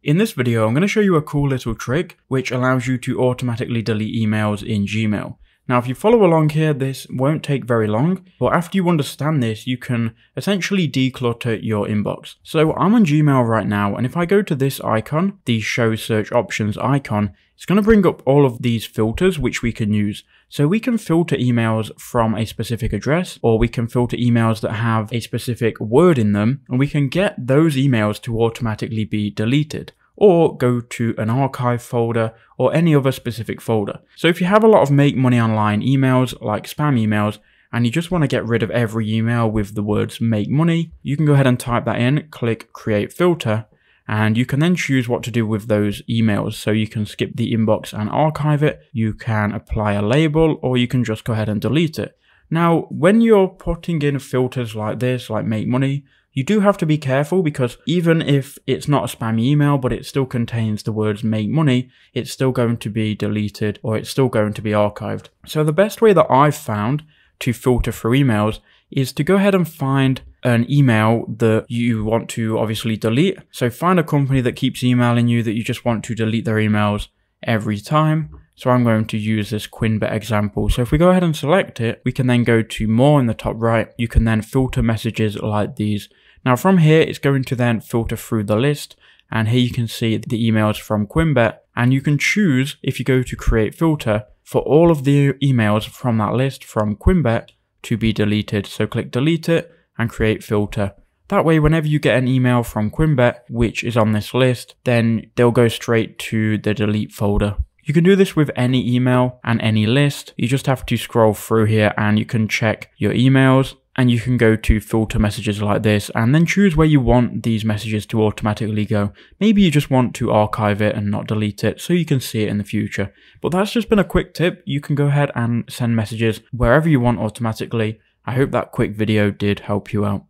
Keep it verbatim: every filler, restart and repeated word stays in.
In this video, I'm going to show you a cool little trick which allows you to automatically delete emails in Gmail. Now, if you follow along here, this won't take very long, but after you understand this, you can essentially declutter your inbox. So I'm on Gmail right now, and if I go to this icon, the show search options icon, it's going to bring up all of these filters which we can use. So we can filter emails from a specific address, or we can filter emails that have a specific word in them, and we can get those emails to automatically be deleted, or go to an archive folder or any other specific folder. So if you have a lot of make money online emails like spam emails, and you just want to get rid of every email with the words make money, you can go ahead and type that in, click create filter, and you can then choose what to do with those emails. So you can skip the inbox and archive it, you can apply a label, or you can just go ahead and delete it. Now, when you're putting in filters like this, like make money, you do have to be careful, because even if it's not a spam email, but it still contains the words make money, it's still going to be deleted, or it's still going to be archived. So the best way that I've found to filter through emails is to go ahead and find an email that you want to obviously delete. So find a company that keeps emailing you that you just want to delete their emails every time. So I'm going to use this Quinbert example. So if we go ahead and select it, we can then go to more in the top right. You can then filter messages like these. Now from here, it's going to then filter through the list. And here you can see the emails from Quinbert. And you can choose, if you go to create filter, for all of the emails from that list from Quinbert to be deleted. So click delete it and create filter. That way, whenever you get an email from Quinbert, which is on this list, then they'll go straight to the delete folder. You can do this with any email and any list. You just have to scroll through here and you can check your emails, and you can go to filter messages like this and then choose where you want these messages to automatically go. Maybe you just want to archive it and not delete it so you can see it in the future. But that's just been a quick tip. You can go ahead and send messages wherever you want automatically. I hope that quick video did help you out.